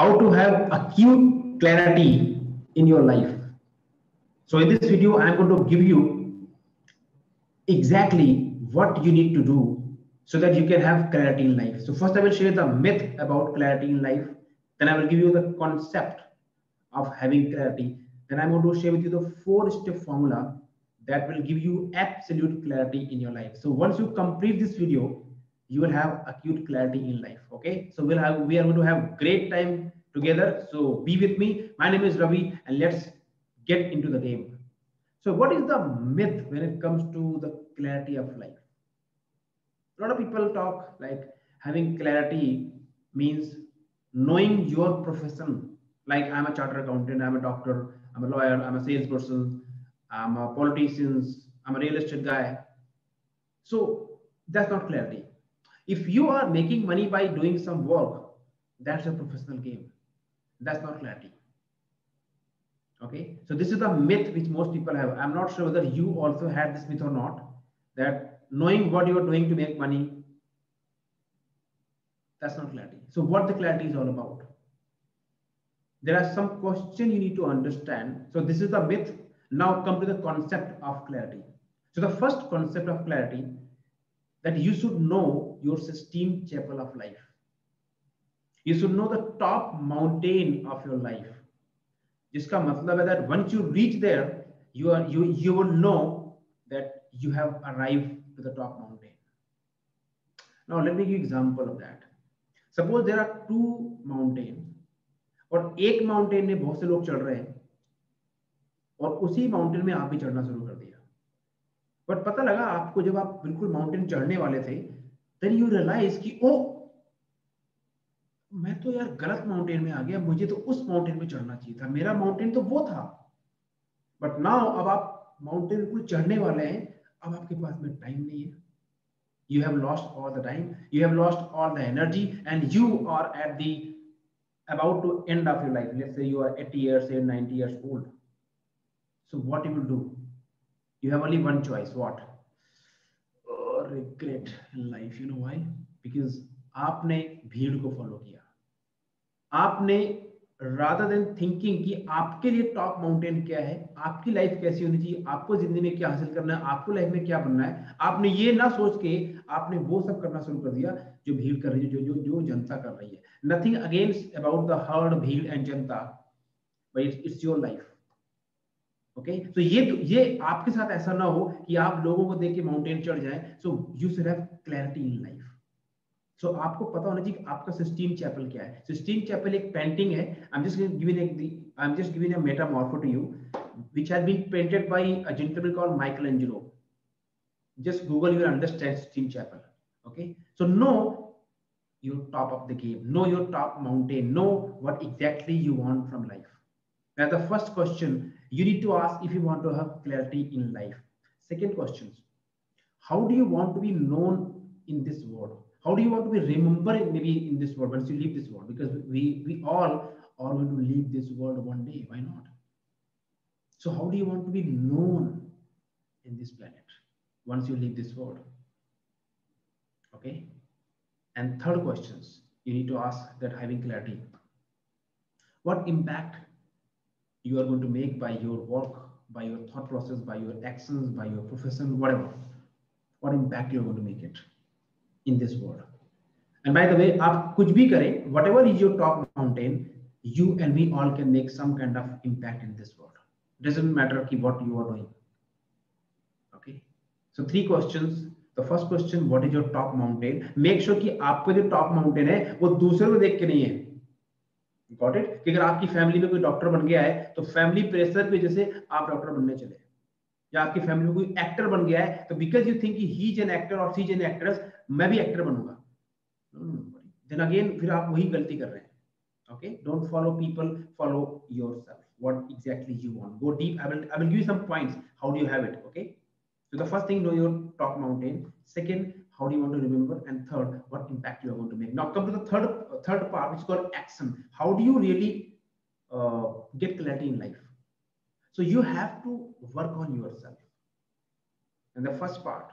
how to have acute clarity in your life. So in this video, I'm going to give you exactly what you need to do so that you can have clarity in life. So first I will share the myth about clarity in life. Then I will give you the concept of having clarity. Then I'm going to share with you the 4-step formula that will give you absolute clarity in your life. So once you complete this video, you will have acute clarity in life. Okay, so we are going to have great time together. So be with me. My name is Ravi, and let's get into the game. So what is the myth when it comes to the clarity of life? A lot of people talk like having clarity means knowing your profession. Like I'm a chartered accountant, I'm a doctor, I'm a lawyer, I'm a salesperson, I'm a politician, I'm a real estate guy. So that's not clarity. If you are making money by doing some work, that's a professional game. That's not clarity. Okay, so this is the myth which most people have. I'm not sure whether you also had this myth or not, that knowing what you're doing to make money, that's not clarity. So what the clarity is all about? There are some questions you need to understand. So this is the myth. Now come to the concept of clarity. So the first concept of clarity, that you should know your Sistine Chapel of life. You should know the top mountain of your life. Jiska matlab hai that once you reach there, you will know that you have arrived to the top mountain. Now let me give you an example of that. Suppose there are 2 mountains, और एक mountain में बहुत से लोग चढ़ रहे हैं, और उसी माउंटेन में आप भी चढ़ना शुरू कर दिया, बट पता लगा आपको जब आप बिल्कुल माउंटेन चढ़ने वाले थे, then you realize कि ओ मैं तो यार गलत माउंटेन में आ गया, मुझे तो उस माउंटेन में चढ़ना चाहिए था, मेरा माउंटेन तो वो था, बट नाउ अब आप माउंटेन को चढ़ने वाले हैं, अब आपके पास में टाइम नहीं है, you have lost all the time, you have lost all the energy, and you are at the about to end of your life. Let's say you are 80 years or 90 years old. So what you will do? You have only one choice. What? Oh, regret in life. You know why? Because आपने भीड़ को follow किया. आपने rather than thinking कि आपके लिए top mountain क्या है, आपकी लाइफ कैसी होनी चाहिए, आपको जिंदगी में क्या हासिल करना है, आपको लाइफ में क्या बनना है, आपने ये ना सोच के आपने वो सब करना शुरू कर दिया जो भीड़ कर रही है, जो जनता कर रही है. Nothing against about the herd, भीड़ एंड जनता, but it's your life. Okay, तो ये आपके साथ ऐसा ना हो कि आप लोगों को देख के माउंटेन चढ़ जाए. So you should have clarity in life. So आपको पता होना चाहिए आपका सिस्टीन चैपल क्या है. सिस्टीन चैपल एक पेंटिंग है. I am just giving a metaphor to you which has been painted by a gentleman called Michelangelo. Just Google, you will understand Sistine Chapel. Okay, so know your top of the game, know your top mountain, know what exactly you want from life. That's the first question you need to ask if you want to have clarity in life. Second question: how do you want to be known in this world? How do you want to be remembered maybe in this world once you leave this world? Because we all are going to leave this world one day. Why not? So how do you want to be known in this planet once you leave this world? Okay, and third questions you need to ask that having clarity: what impact you are going to make by your work, by your thought process, by your actions, by your profession, whatever, what impact you are going to make it in this world. And by the way, aap kuch bhi kare, whatever is your top mountain, you and me all can make some kind of impact in this world. Doesn't matter ki what you are doing. So 3 questions. The first question: what is your top mountain? Make sure कि आपको जो top mountain है वो दूसरे को देख के नहीं है. Got it? कि अगर आपकी family में कोई डॉक्टर बन गया है तो family pressure की वजह से आप डॉक्टर बनने चले, या आपकी family में कोई एक्टर बन गया है तो because you think he is an actor or she is an actress, मैं भी एक्टर बनूंगा. Then again फिर आप वही गलती कर रहे हैं. Okay? Don't follow people, follow yourself. What exactly you want? Go deep. I will give you some points. How do you have it? Okay? So the first thing, know your top mountain. Second, how do you want to remember? And third, what impact you are going to make. Now come to the third part, which is called action. How do you really get clarity in life? So you have to work on yourself. And the first part,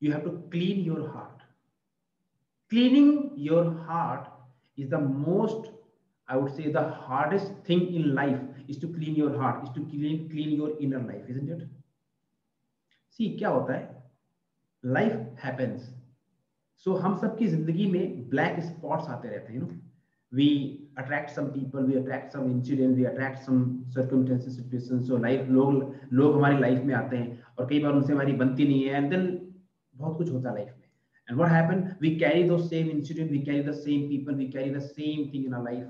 you have to clean your heart. Cleaning your heart is the most, I would say, the hardest thing in life is to clean your heart, is to clean your inner life, isn't it? See, क्या होता है, life happens. So हम सबकी जिंदगी में black spots आते रहते हैं, you know. We attract some people, we attract some incidents, we attract some circumstances, situations. So life, लोग हमारी life में आते हैं और कई बार उनसे हमारी बनती नहीं है, and then बहुत कुछ होता है life में. And what happened? We carry those same incidents, we carry the same people, we carry the same thing in our life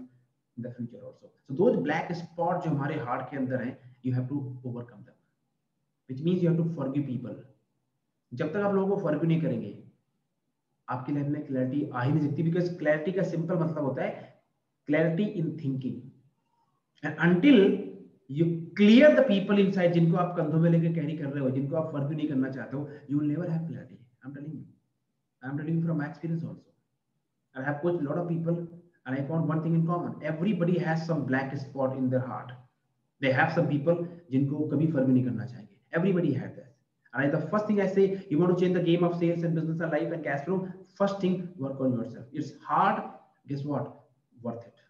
in the future also. So those black spots जो हमारे heart के अंदर हैं, you have to overcome them. Which means you have to forgive people. जब तक आप लोगों को forgive नहीं करेंगे, आपकी लाइफ में क्लैरिटी आ ही नहीं सकती, बिकॉज क्लैरिटी का सिंपल मतलब होता है clarity in thinking. And until you clear the people inside, जिनको आप कंधों में लेकर कैरी कर रहे हो, जिनको आप फॉरगिव नहीं करना चाहते हो, you will never have clarity. I am telling from my experience also. I have coached lot of people and I found one thing in common, everybody has some black spot in their heart. They have some people जिनको कभी forgive नहीं करना चाहिए. Everybody had that. And the first thing I say, you want to change the game of sales and business and life and cash flow, first thing, work on yourself. It's hard, guess what? Worth it.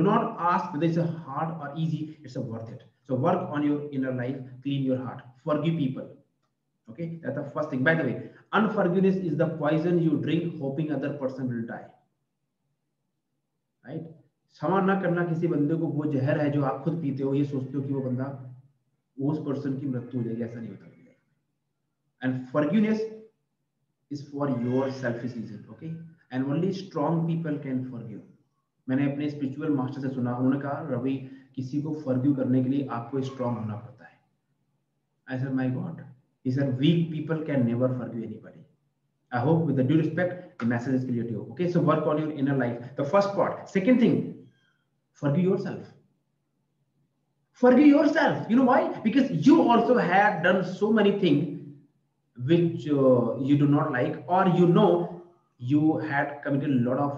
Do not ask whether it's a hard or easy, it's a worth it. So work on your inner life, clean your heart, forgive people. Okay, that's the first thing. By the way, unforgiveness is the poison you drink hoping other person will die. Right? क्षमा न करना किसी बंदे को वो जहर है जो आप खुद पीते हो, ये सोचते हो कि वो बंदा, उस पर्सन की मृत्यु हो जाएगी. ऐसा नहीं होता. And forgiveness is for your selfish reason, okay, and only strong people can forgive. मैंने अपने स्पिरिचुअल मास्टर से सुना, उन्होंने कहा, रवि, किसी को फॉरगिव करने के लिए आपको स्ट्रॉन्ग होना पड़ता है. I said, my God, he said, weak people can never forgive anybody. I hope with the due respect the message is clear to you. Okay, so work on your inner life, the first part. Second thing, forgive yourself. Forgive yourself. You know why? Because you also have done so many things which you do not like, or you know you had committed a lot of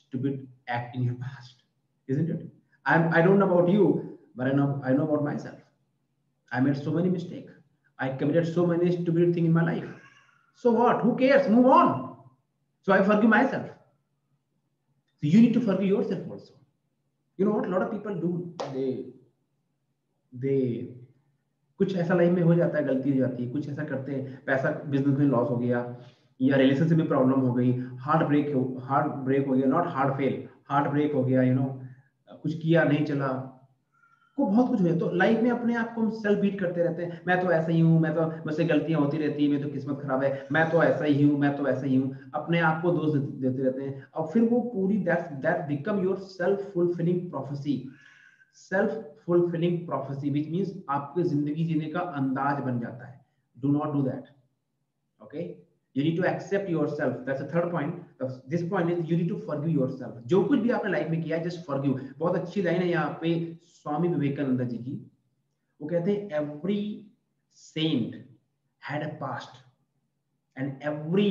stupid act in your past, isn't it? I don't know about you, but I know about myself. I made so many mistakes. I committed so many stupid things in my life. So what? Who cares? Move on. So I forgive myself. So you need to forgive yourself also. You know what? A lot of people do. They कुछ ऐसा life में हो जाता है, गलती हो जाती है, कुछ ऐसा करते हैं, पैसा बिजनेस में लॉस हो गया, या रिलेशनशिप में प्रॉब्लम हो गई, हार्ट ब्रेक हो गया, not heart fail, heart break हो गया, यू नो, कुछ किया नहीं चला, को बहुत कुछ हुआ. तो लाइफ में अपने आप को हम सेल्फ बीट करते रहते हैं. मैं तो ऐसा ही हूँ, मैं तो, मुझसे गलतियाँ होती रहती है, मेरी तो किस्मत खराब है, मैं तो ऐसा ही हूँ, मैं तो ऐसा ही हूँ, अपने आप को दोष देते रहते हैं. और फिर वो पूरी that become your self fulfilling prophecy. Self fulfilling prophecy which means आपके जिंदगी जीने का अंदाज बन जाता है. Do not do that. Okay, you need to accept yourself. That's the third point. This point is you need to forgive yourself. जो कुछ भी आपने लाइफ में किया है, जस्ट फॉरगिव. बहुत अच्छी लाइन है यहाँ पे स्वामी विवेकानंद जी की. वो कहते हैं, every saint had a past and every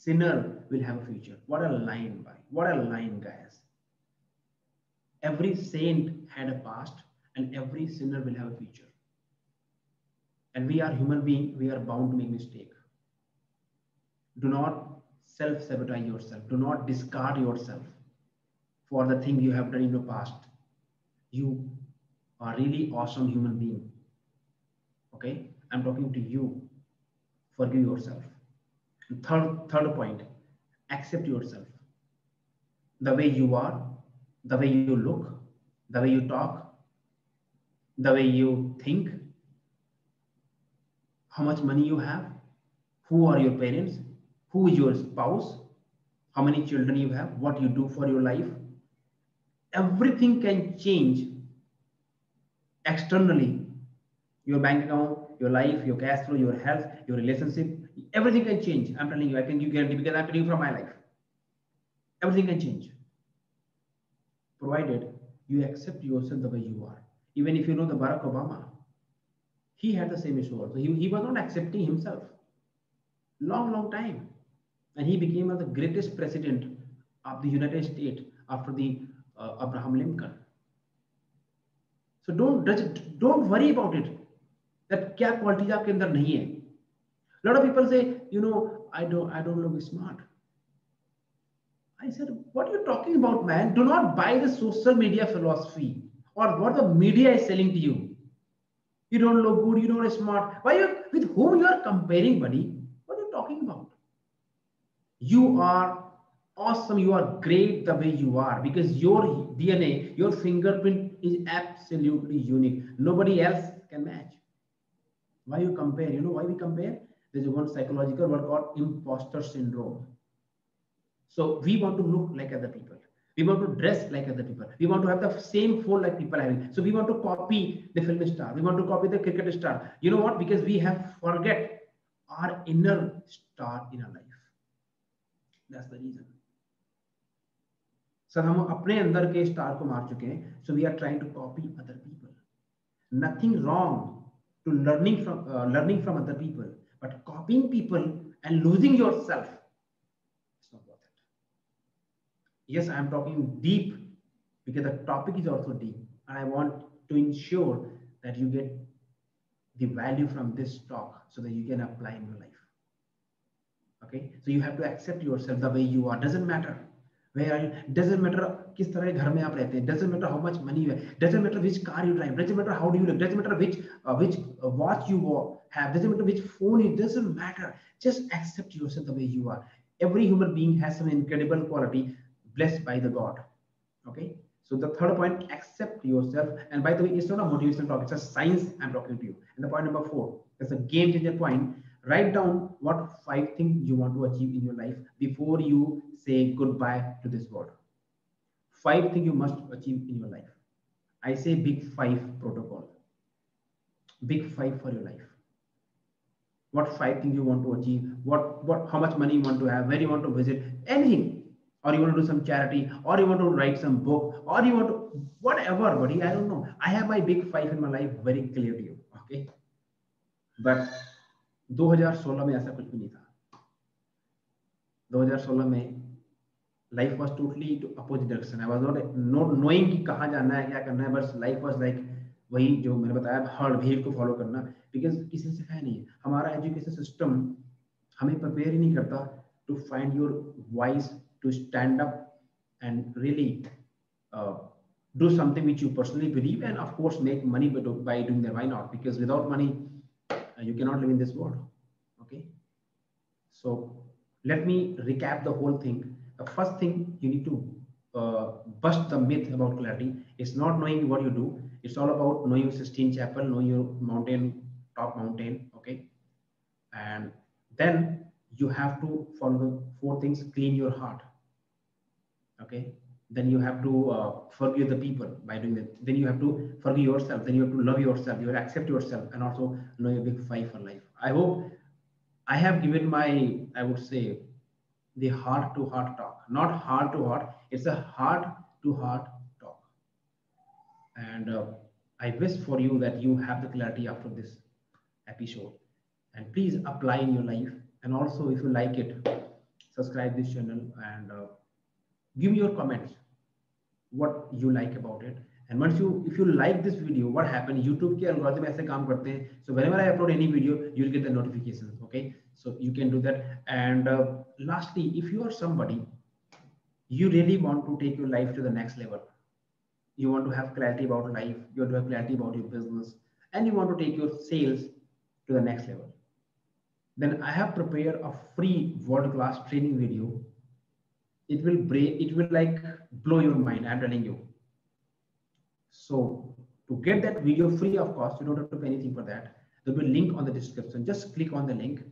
sinner will have a future. What a line भाई, what a line guys. Every saint had a past and every sinner will have a future. And we are human beings, we are bound to make mistake. Do not self-sabotage yourself. Do not discard yourself for the thing you have done in your past. You are really awesome human being. Okay, I'm talking to you. Forgive yourself. And third point, accept yourself. The way you are, the way you look, the way you talk, the way you think, how much money you have, who are your parents, who is your spouse, how many children you have, what you do for your life. Everything can change externally. Your bank account, your life, your cash flow, your health, your relationship, everything can change. I'm telling you, you guarantee, because I'm telling you from my life. Everything can change, provided you accept yourself the way you are. Even if you know the Barack Obama, he had the same issue also. He was not accepting himself long time, and he became the greatest president of the United States after the Abraham Lincoln. So don't worry about it, that kya qualities aapke andar nahi hai. Lot of people say, you know, I don't look smart, I said, what are you talking about, man? Do not buy the social media philosophy or what the media is selling to you. You don't look good, you don't look smart. Why you, with whom you are comparing, buddy? What are you talking about? You are awesome, you are great the way you are, because your DNA, your fingerprint is absolutely unique. Nobody else can match. Why you compare? You know why we compare? There's one psychological word called imposter syndrome. So we want to look like other people. We want to dress like other people. We want to have the same phone like people having. So we want to copy the film star. We want to copy the cricket star. You know what? Because we have forget our inner star in our life. That's the reason. Sir, हम अपने अंदर के star को मार चुके हैं, so we are trying to copy other people. Nothing wrong to learning from other people, but copying people and losing yourself, it's not worth it. Yes, I am talking deep because the topic is also deep, and I want to ensure that you get the value from this talk so that you can apply in your life. Okay, so you have to accept yourself the way you are. Doesn't matter where are you, doesn't matter किस तरह घर में आप रहते हैं, doesn't matter how much money you have, doesn't matter which car you drive, doesn't matter how do you look, doesn't matter which watch you have, doesn't matter which phone you, doesn't matter. Just accept yourself the way you are. Every human being has some incredible quality blessed by the God. Okay, so the third point, accept yourself. And by the way, it's not a motivational talk; it's a science I'm talking to you. And the point number 4, that's a game changer point. Write down what 5 things you want to achieve in your life before you say goodbye to this world. 5 things you must achieve in your life. I say big 5 protocol. Big 5 for your life. What 5 things you want to achieve? How much money you want to have? Where you want to visit? Anything. Or you want to do some charity, or you want to write some book, or you want to whatever, buddy. I don't know. I have my big 5 in my life very clear to you. Okay, but 2016 में ऐसा कुछ भी नहीं था. 2016 में life was totally opposite direction. I was not knowing कि कहाँ जाना है, क्या करना है, बस लाइफ वाज लाइक वही जो मैंने बताया, हर भीड़ को फॉलो करना, बिकॉज किसी ने सिखाया नहीं है. हमारा एजुकेशन सिस्टम हमें प्रिपेयर ही नहीं करता to find your voice, to stand up and really do something which you personally believe and of course make money by doing that. Why not? Because without money you cannot live in this world. Okay, so let me recap the whole thing. The first thing, you need to bust the myth about clarity. It's not knowing what you do. It's all about knowing Sistine Chapel, know your mountain, top mountain. Okay, and then you have to follow the 4 things. Clean your heart. Okay, then you have to forgive the people by doing that. Then you have to forgive yourself. Then you have to love yourself. You have to accept yourself, and also know your big 5 for life. I hope I have given my, I would say, the heart-to-heart talk. Not heart-to-heart. It's a heart-to-heart talk. And I wish for you that you have the clarity after this episode. And please apply in your life. And also, if you like it, subscribe this channel and give me your comments. What you like about it, and once you, if you like this video, what happened? YouTube के algorithm ऐसे काम करते हैं, so whenever I upload any video, you'll get the notifications. Okay, so you can do that. And lastly, if you are somebody, you really want to take your life to the next level, you want to have clarity about life, you want to have clarity about your business, and you want to take your sales to the next level, then I have prepared a free world-class training video. It will like blow your mind, I'm telling you. So to get that video free of cost, you don't have to pay anything for that. There will be a link on the description. Just click on the link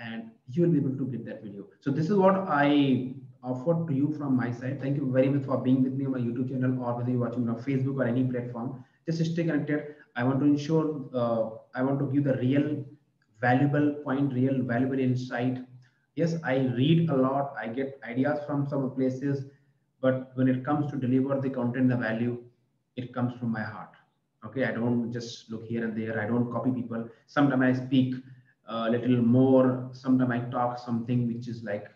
and you will be able to get that video. So this is what I offered to you from my side. Thank you very much for being with me on my YouTube channel, or whether you're watching on Facebook or any platform. Just stay connected. I want to ensure, I want to give the real valuable point, real valuable insight. Yes, I read a lot, I get ideas from some places, but when it comes to deliver the content, the value, it comes from my heart. Okay, I don't just look here and there, I don't copy people. Sometimes I speak a little more, sometimes I talk something which is like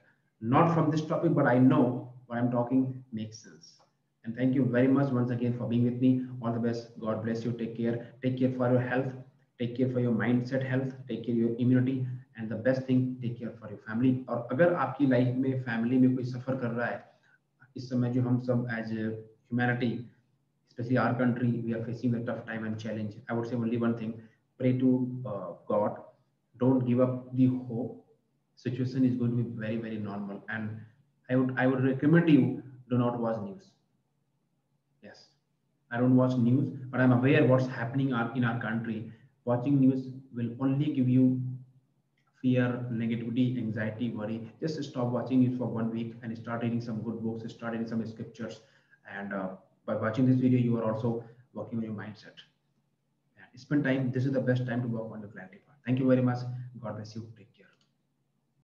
not from this topic, but I know what I'm talking makes sense. And thank you very much once again for being with me. All the best. God bless you. Take care. Take care for your health. Take care for your mindset health. Take care of your immunity. And the best thing, take care for your family. और अगर आपकी life में family में कोई सफर कर रहा है इस समय जो हम सब as humanity, specially our country, we are facing the tough time and challenge, I would say only one thing, pray to God, don't give up the hope. Situation is going to be very, very normal, and I would recommend you do not watch news. Yes, I don't watch news, but I'm aware what's happening in our country. Watching news will only give you fear, negativity, anxiety, worry. Just stop watching it for 1 week and start reading some good books, start reading some scriptures, and by watching this video, you are also working on your mindset. Yeah. Spend time. This is the best time to work on the planting. Thank you very much. God bless you.